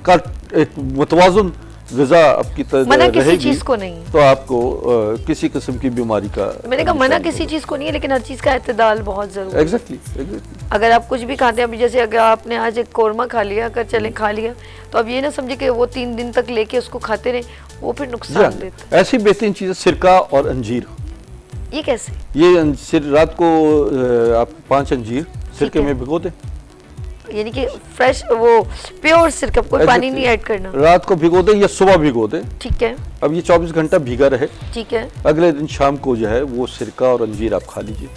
का एक मुतवाज़ुन ग़िज़ा आपकी तरफ किसी चीज़ को नहीं तो आपको किसी किस्म की बीमारी का मैंने कहा मना किसी चीज़ को नहीं है, लेकिन हर चीज़ का अतदाल बहुत ज़रूरी है। एग्जैक्टली। अगर आप कुछ भी खाते हैं, अभी जैसे अगर आपने आज एक कौरमा खा लिया, अगर चले खा लिया तो अब ये ना समझे कि वो 3 दिन तक लेके उसको खाते रहे, वो फिर नुकसान देता है। ऐसी बेहतरीन चीज़ें सिरका और अंजीर। ये कैसे? ये रात को आप 5 अंजीर सिरके में भिगो दें, यानी कि फ्रेश वो प्योर सिरका, कोई पानी नहीं ऐड करना, रात को भिगो दें या सुबह भिगो दें। ठीक है। अब ये 24 घंटा भीगा रहे। ठीक है। अगले दिन शाम को जो है वो सिरका और अंजीर आप खा लीजिए।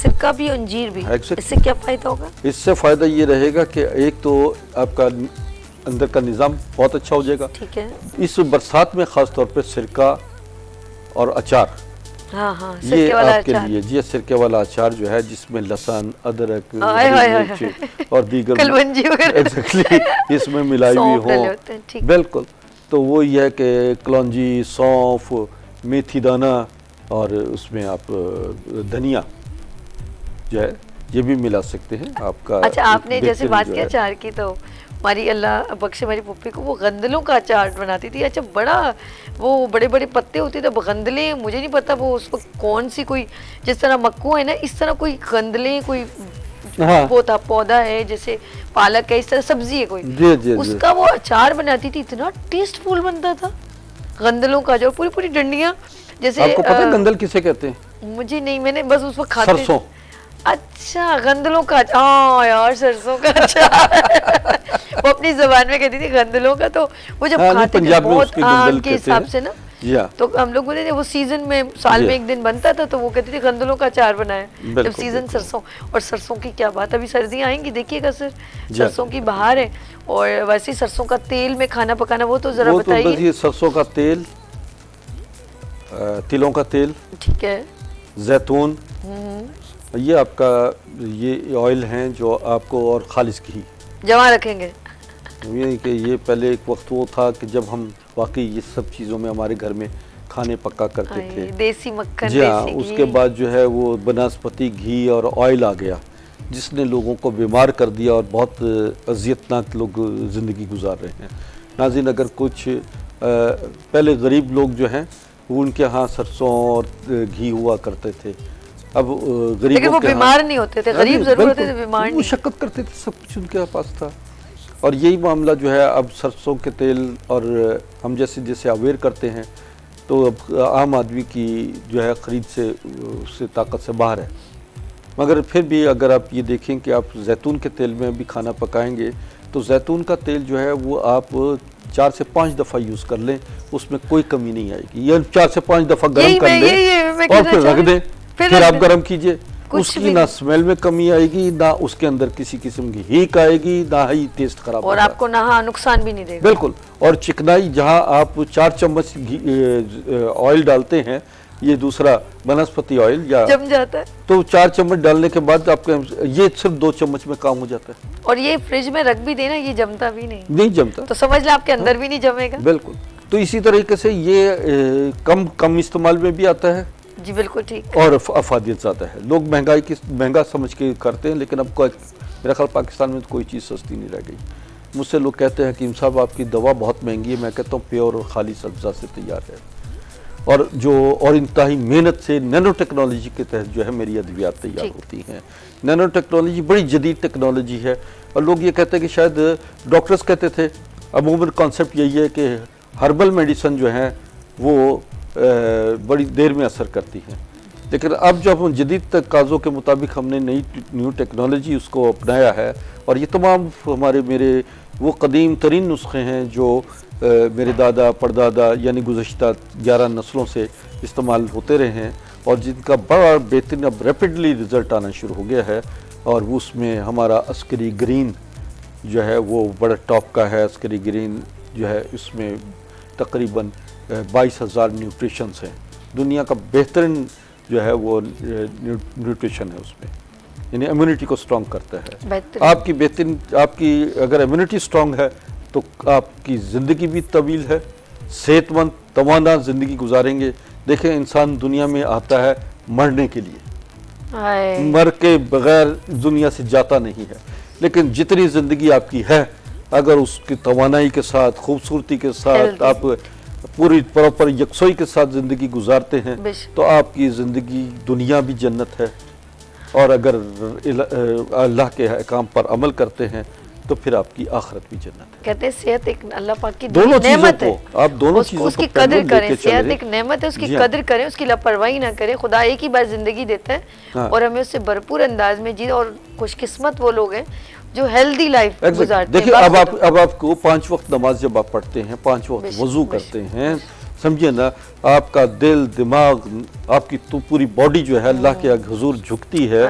सिरका भी अंजीर भी, इससे क्या फायदा होगा? इससे फायदा ये रहेगा कि एक तो आपका अंदर का निज़ाम बहुत अच्छा हो जाएगा। ठीक है। इस बरसात में खास तौर पे सिरका और अचार, हाँ हाँ, ये आपके लिए जी सिरके वाला अचार जो है जिसमें लहसुन, अदरक और दीगर एग्जैक्टली इसमें मिलाई हुई हो, बिल्कुल, तो वो ये है कि कलौंजी, सौंफ, मेथी दाना और उसमें आप धनिया जो है ये भी मिला सकते हैं आपका। अच्छा, आपने जैसे बात की अचार की तो हमारी अल्लाह बख्शे हमारी पप्पी को वो गंदलों का अचार बनाती थी। अच्छा, बड़ा वो बड़े बड़े पत्ते होते थे गंदले, मुझे नहीं पता वो उस पर कौन सी, कोई जिस तरह मक्कू है ना इस तरह कोई गंदले, कोई वो था पौधा है जैसे पालक है, इस तरह सब्जी है कोई, जी, जी, उसका जी। वो अचार बनाती थी, इतना टेस्टफुल बनता था गंदलों का, जो पूरी पूरी डंडियाँ जैसे। आपको पता है गंदल किसे कहते हैं? मुझे नहीं, मैंने बस उस पर खाते। अच्छा, गंदलों का, हाँ यार, सरसों का अचार वो अपनी जबान में कहती थी गंदलों का, तो वो जब खाते थे बहुत आम के हिसाब से ना, तो हम लोग बोलते थे वो सीजन में साल में एक दिन बनता था, तो वो कहती थी गंदलों का अचार बनाया जब सीजन सरसों। और सरसों की क्या बात, अभी सर्दियाँ आएंगी देखिएगा सर, सरसों की बहार है। और वैसे ही सरसों का तेल में खाना पकाना, वो तो जरा बताइए। सरसों का तेल, तिलों का तेल, ठीक है, जैतून, ये आपका ये ऑयल हैं जो आपको, और खालिश घी जमा रखेंगे कि ये पहले एक वक्त वो था कि जब हम वाकई ये सब चीज़ों में हमारे घर में खाने पक्का करते थे, देसी मक्खन, जी हाँ। उसके बाद जो है वो बनस्पति घी और ऑयल आ गया जिसने लोगों को बीमार कर दिया और बहुत अजियतनाक लोग ज़िंदगी गुजार रहे हैं। नाज़रीन, अगर कुछ पहले गरीब लोग जो हैं उनके यहाँ सरसों और घी हुआ करते थे, अब गरीब वो बीमार नहीं होते थे, गरीब जरूर होते थे, बीमार नहीं, मुशक्कत करते थे, सब कुछ उनके पास था। और यही मामला जो है अब सरसों के तेल और हम जैसे जैसे अवेयर करते हैं तो अब आम आदमी की जो है ख़रीद से उससे ताकत से बाहर है। मगर फिर भी अगर आप ये देखें कि आप जैतून के तेल में भी खाना पकाएंगे तो जैतून का तेल जो है वो आप 4 से 5 दफ़ा यूज़ कर लें, उसमें कोई कमी नहीं आएगी। या 4 से 5 दफ़ा गर्म कर लें और फिर रख दें, फिर आप गर्म कीजिए, उसकी ना स्मेल में कमी आएगी, ना उसके अंदर किसी किस्म की हीक आएगी, ना ही टेस्ट खराब, और आपको ना नुकसान भी नहीं देगा, बिल्कुल। और चिकनाई, जहां आप 4 चम्मच ऑयल डालते हैं, ये दूसरा वनस्पति ऑयल या जम जाता है, तो 4 चम्मच डालने के बाद आपके ये सिर्फ 2 चम्मच में काम हो जाता है। और ये फ्रिज में रख भी देना, ये जमता भी नहीं जमता, तो समझ लें आपके अंदर भी नहीं जमेगा, बिल्कुल। तो इसी तरीके से ये कम इस्तेमाल में भी आता है, जी बिल्कुल ठीक, और अफादियत ज़्यादा है। लोग महंगाई की महंगा समझ के करते हैं, लेकिन अब मेरा ख्याल पाकिस्तान में तो कोई चीज़ सस्ती नहीं रह गई। मुझसे लोग कहते हैं हकीम साहब आपकी दवा बहुत महंगी है, मैं कहता हूँ प्योर और खाली सब्जा से तैयार है, और इंतहाई मेहनत से नैनो टेक्नोलॉजी के तहत जो है मेरी अद्वियात तैयार होती हैं। नैनो टेक्नोलॉजी बड़ी जदीद टेक्नोलॉजी है, और लोग ये कहते हैं कि शायद डॉक्टर्स कहते थे, अमूमन कॉन्सेप्ट यही है कि हर्बल मेडिसन जो है वो बड़ी देर में असर करती है, लेकिन अब जब हम जदीद तकाज़ों के मुताबिक हमने न्यू टेक्नोलॉजी उसको अपनाया है, और ये तमाम हमारे मेरे वो कदीम तरीन नुस्खे हैं जो मेरे दादा परदादा यानी गुज़श्ता 11 नस्लों से इस्तेमाल होते रहे हैं, और जिनका बड़ा बेहतरीन अब रैपिडली रिज़ल्ट आना शुरू हो गया है। और उसमें हमारा अस्करी ग्रीन जो है वो बड़ा टॉप का है। अस्करी ग्रीन जो है इसमें तकरीबन 22,000 न्यूट्रिशंस हैं, दुनिया का बेहतरीन जो है वो न्यूट्रिशन है उसमें। यानी इम्यूनिटी को स्ट्रॉन्ग करता है। आपकी बेहतरीन, आपकी अगर इम्यूनिटी स्ट्रॉन्ग है तो आपकी ज़िंदगी भी तवील है, सेहतमंद तवाना ज़िंदगी गुजारेंगे। देखें इंसान दुनिया में आता है मरने के लिए, मर के बगैर दुनिया से जाता नहीं है, लेकिन जितनी ज़िंदगी आपकी है अगर उसकी तवानाई के साथ, खूबसूरती के साथ, आप पूरी प्रॉपर यकसोई के साथ ज़िंदगी गुजारते हैं तो आपकी ज़िंदगी दुनिया भी जन्नत है। और अगर अल्लाह के अहकाम पर अमल करते हैं तो फिर आपकी आखिरत भी जन्नत है। कहते हैं सेहत एक अल्लाह पाक की दोनों नेमत है, आप दोनों चीजों उसकी कदर करें। सेहत एक नेमत है, उसकी कदर करें, उसकी लापरवाही ना करें। खुदा एक ही बार जिंदगी देता है और हमें उससे भरपूर अंदाज में जी, और खुशकिस्मत वो लोग हैं जो हेल्दी लाइफ गुजारते हैं। देखिए अब आपको 5 वक्त नमाज जब आप पढ़ते हैं, 5 वक्त वजू करते हैं, समझिए ना आपका दिल, दिमाग, आपकी तो पूरी बॉडी जो है अल्लाह के हुजूर झुकती है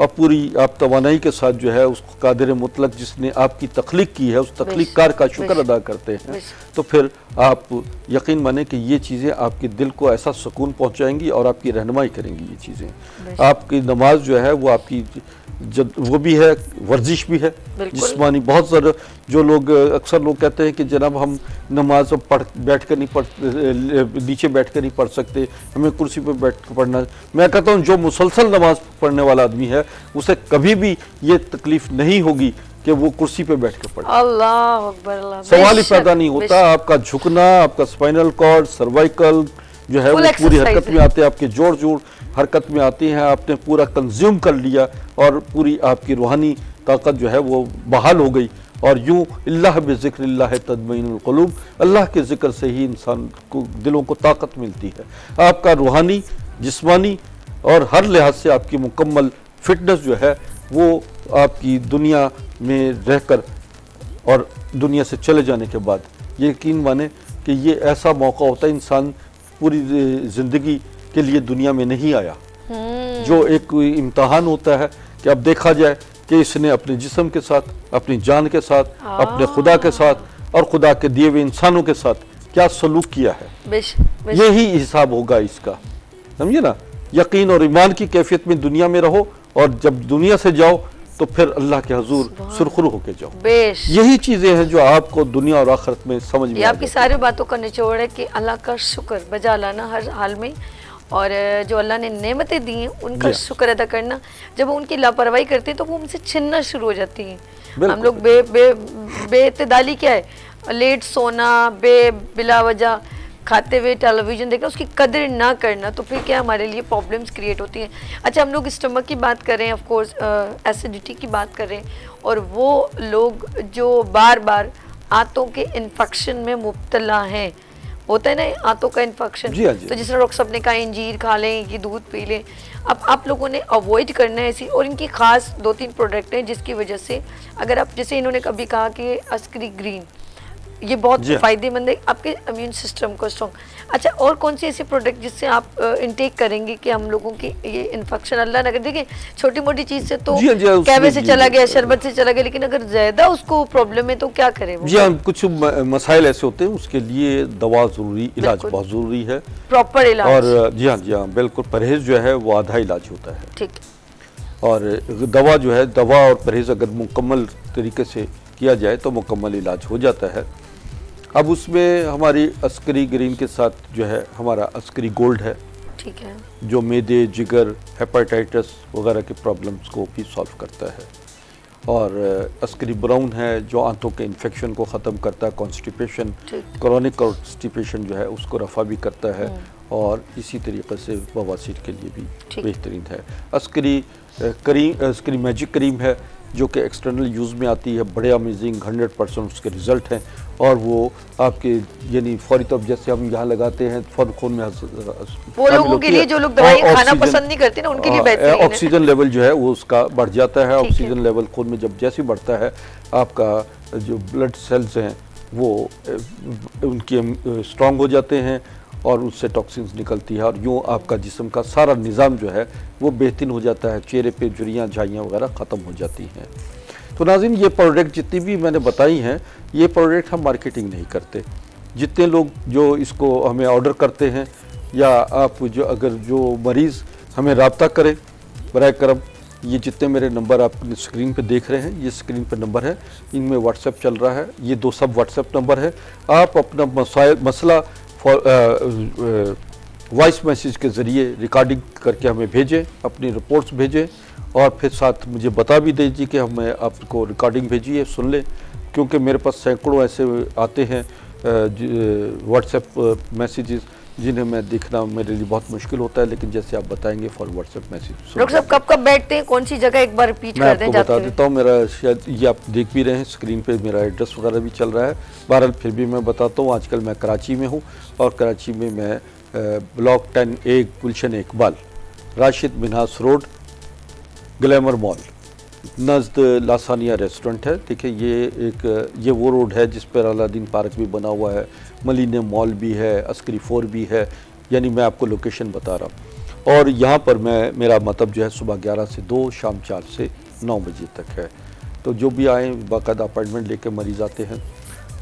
और पूरी आप तवानाई के साथ जो है उसको कादिर मुतलक जिसने आपकी तख्लीक की है उस तख्लीक कार का शुक्र अदा करते हैं। तो फिर आप यकीन माने कि ये चीज़ें आपके दिल को ऐसा सुकून पहुँचाएंगी और आपकी रहनुमाई करेंगी। ये चीज़ें आपकी नमाज जो है वो आपकी जब वो भी है, वर्जिश भी है जिस्मानी। बहुत सारे जो लोग अक्सर लोग कहते हैं कि जनाब हम नमाज पढ़ बैठ कर नहीं पढ़, नीचे बैठ कर नहीं पढ़ सकते, हमें कुर्सी पर बैठ कर पढ़ना। मैं कहता हूँ जो मुसलसल नमाज पढ़ने वाला आदमी है उसे कभी भी ये तकलीफ़ नहीं होगी कि वो कुर्सी पे बैठ के पड़े। अल्लाह अकबर, सवाल ही पैदा नहीं होता। आपका झुकना, आपका स्पाइनल कॉर्ड, सर्वाइकल जो है वो पूरी हरकत में आते हैं, आपके जोड़ जोड़ हरकत में आते हैं। आपने पूरा कंज्यूम कर लिया और पूरी आपकी रूहानी ताकत जो है वो बहाल हो गई। और यूँ अल्लाह बिज़िक्रिल्लाह तत्मइनुल क़ुलूब, अल्लाह के ज़िक्र से ही इंसान को दिलों को ताकत मिलती है। आपका रूहानी, जिस्मानी और हर लिहाज से आपकी मुकम्मल फिटनेस जो है वो आपकी दुनिया में रहकर और दुनिया से चले जाने के बाद, यकीन माने कि ये ऐसा मौका होता है, इंसान पूरी ज़िंदगी के लिए दुनिया में नहीं आया, जो एक इम्तिहान होता है कि अब देखा जाए कि इसने अपने जिस्म के साथ, अपनी जान के साथ, अपने खुदा के साथ और खुदा के दिए हुए इंसानों के साथ क्या सलूक किया है। यही हिसाब होगा इसका, समझिए ना। यकीन और ईमान की कैफियत में दुनिया में रहो और जब दुनिया से जाओ तो फिर अल्लाह के हुजूर सुरखरू होके जाओ। यही चीज़ें हैं जो आपको दुनिया और आखिरत में समझ में। आपकी सारी बातों का निचोड़ है कि अल्लाह का शुक्र बजा लाना हर हाल में, और जो अल्लाह ने नेमतें दी हैं उनका शुक्र अदा करना। जब उनकी लापरवाही करते हैं तो वो उनसे छिनना शुरू हो जाती हैं। हम लोग बेइतदाली क्या है, लेट सोना, बिला वजह खाते हुए टेलीविज़न देखना, उसकी कदर ना करना, तो फिर क्या हमारे लिए प्रॉब्लम्स क्रिएट होती हैं। अच्छा, हम लोग स्टमक की बात करें, ऑफ कोर्स एसिडिटी की बात करें, और वो लोग जो बार बार आंतों के इन्फेक्शन में मुब्तला हैं, होता है ना आंतों का इन्फेक्शन, तो जिस तरह डॉक्टर साहब ने कहा इंजीर खा लें, कि दूध पी लें। अब आप लोगों ने अवॉइड करना है ऐसी, और इनकी ख़ास 2-3 प्रोडक्ट हैं जिसकी वजह से अगर आप, जैसे इन्होंने कभी कहा कि अस्करी ग्रीन, ये बहुत फ़ायदेमंद है आपके इम्यून सिस्टम को स्ट्रॉन्ग। अच्छा, और कौन से ऐसे प्रोडक्ट जिससे आप इंटेक करेंगे कि हम लोगों की ये इन्फेक्शन अल्लाह ना कर। देखिए छोटी मोटी चीज़ से तो कैवे से चला गया, शरबत से चला गया, लेकिन अगर ज़्यादा उसको प्रॉब्लम है तो क्या करें। जी हाँ, कुछ मसाइल ऐसे होते हैं उसके लिए दवा ज़रूरी, इलाज बहुत ज़रूरी है, प्रॉपर इलाज। और जी हाँ, जी हाँ बिल्कुल, परहेज़ जो है वो आधा इलाज होता है, ठीक। और दवा जो है, दवा और परहेज़ अगर मुकम्मल तरीके से किया जाए तो मुकम्मल इलाज हो जाता है। अब उसमें हमारी अस्करी ग्रीन के साथ जो है हमारा अस्करी गोल्ड है, ठीक है, जो मेदे, जिगर, हेपेटाइटिस वगैरह के प्रॉब्लम्स को भी सॉल्व करता है। और अस्करी ब्राउन है जो आंतों के इन्फेक्शन को ख़त्म करता है, कॉन्स्टिपेशन, क्रॉनिक कॉन्स्टिपेशन जो है उसको रफ़ा भी करता है, और इसी तरीके से बवासीर के लिए भी बेहतरीन है। अस्करी मैजिक क्रीम है जो कि एक्सटर्नल यूज़ में आती है, बड़े अमेजिंग 100% उसके रिज़ल्ट हैं, और वो आपके यानी फौरी तौर जैसे हम यहाँ लगाते हैं फौरन खून में वो लोगों के लिए जो लोग दवाई खाना पसंद नहीं करते ना, उनके लिए बेहतरीन है। ऑक्सीजन लेवल जो है वो उसका बढ़ जाता है। ऑक्सीजन लेवल खून में जब जैसे बढ़ता है, आपका जो ब्लड सेल्स हैं वो उनके स्ट्रॉन्ग हो जाते हैं और उससे टॉक्सिन्स निकलती है, और यूँ आपका जिस्म का सारा निज़ाम जो है वो बेहतरीन हो जाता है। चेहरे पे झुर्रियाँ, झाइयाँ वगैरह ख़त्म हो जाती हैं। तो नाज़रीन, ये प्रोडक्ट जितनी भी मैंने बताई हैं, ये प्रोडक्ट हम मार्केटिंग नहीं करते। जितने लोग जो इसको हमें ऑर्डर करते हैं, या आप जो अगर जो मरीज़ हमें रब्ता करें, बराए करम ये जितने मेरे नंबर आप स्क्रीन पे देख रहे हैं, ये स्क्रीन पे नंबर है, इनमें व्हाट्सएप चल रहा है, ये दो सब व्हाट्सएप नंबर है। आप अपना मसला वॉइस मैसेज के ज़रिए रिकॉर्डिंग करके हमें भेजें, अपनी रिपोर्ट्स भेजें और फिर साथ मुझे बता भी दीजिए कि हमें आपको रिकॉर्डिंग भेजिए, सुन लें, क्योंकि मेरे पास सैकड़ों ऐसे आते हैं व्हाट्सएप मैसेजेस जिन्हें मैं देखना मेरे लिए बहुत मुश्किल होता है, लेकिन जैसे आप बताएंगे फॉर व्हाट्सएप मैसेज। डॉक्टर साहब कब कब बैठते हैं, कौन सी जगह, एक बार रिपीट कर दें। मैं आपको बता देता हूँ, मेरा शायद ये आप देख भी रहे हैं स्क्रीन पे, मेरा एड्रेस वगैरह भी चल रहा है। बहरहाल फिर भी मैं बताता हूँ, आजकल मैं कराची में हूँ और कराची में मैं block 10A Gulshan Iqbal, Rashid Minhas road, glamour mall नज़द लासानिया रेस्टोरेंट है। देखिए ये वो रोड है जिस पर अलादीन पार्क भी बना हुआ है, मलिने मॉल भी है, अस्करी 4 भी है, यानी मैं आपको लोकेशन बता रहा हूँ। और यहाँ पर मैं मेरा मतलब जो है सुबह 11 से 2, शाम 4 से 9 बजे तक है। तो जो भी आए बाकायदा अपॉइंटमेंट लेकर मरीज़ आते हैं।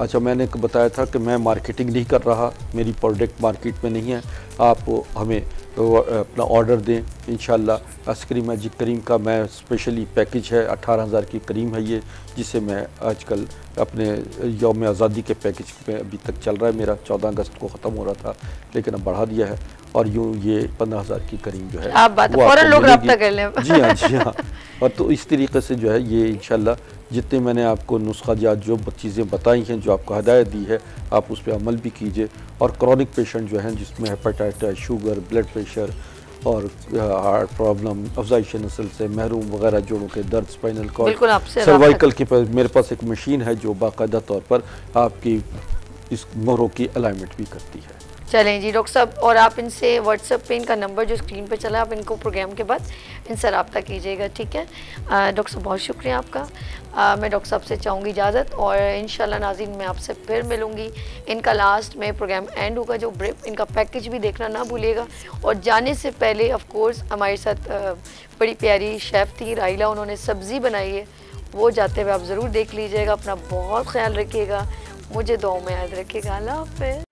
अच्छा, मैंने बताया था कि मैं मार्केटिंग नहीं कर रहा, मेरी प्रोडक्ट मार्केट में नहीं है। आप हमें अपना ऑर्डर दें इंशाल्लाह। अस्करी मैजिक क्रीम का मैं स्पेशली पैकेज है, 18,000 की क्रीम है ये, जिसे मैं आजकल अपने यौम आज़ादी के पैकेज में अभी तक चल रहा है। मेरा 14 अगस्त को ख़त्म हो रहा था लेकिन अब बढ़ा दिया है और यूँ ये 15,000 की करीब जो है आप बात फौरन लोग रब्ता कर लें। जी हाँ, जी हाँ। और तो इस तरीके से जो है ये इंशाल्लाह जितने मैंने आपको नुस्खा या जो चीज़ें बताई हैं, जो आपको हदायत दी है, आप उस पर अमल भी कीजिए। और क्रॉनिक पेशेंट जो हैं जिसमें हेपेटाइटिस, शुगर, ब्लड प्रेशर और हार्ट प्रॉब्लम, अफजाइश नस्ल से महरूम वगैरह, जोड़ों के दर्द, स्पाइनल कॉर्ड, सर्वाइकल के पास मेरे पास एक मशीन है जो बाकायदा तौर पर आपकी इस मोहरों की अलाइनमेंट भी करती है। चलें जी डॉक्टर साहब, और आप इनसे व्हाट्सएप पे इनका नंबर जो स्क्रीन पे चला, आप इनको प्रोग्राम के बाद इनसे रब्ता कीजिएगा, ठीक है। डॉक्टर साहब बहुत शुक्रिया आपका। मैं डॉक्टर साहब से चाहूँगी इजाज़त और इंशाल्लाह नाज़रीन मैं आपसे फिर मिलूँगी। इनका लास्ट में प्रोग्राम एंड होगा, जो ब्रेक इनका पैकेज भी देखना ना भूलिएगा। और जाने से पहले ऑफकोर्स हमारे साथ बड़ी प्यारी शेफ़ थी राइला, उन्होंने सब्ज़ी बनाई है, वो जाते हुए आप ज़रूर देख लीजिएगा। अपना बहुत ख्याल रखिएगा, मुझे दुआ में याद रखिएगा। अल्लाह हाफ़िज़।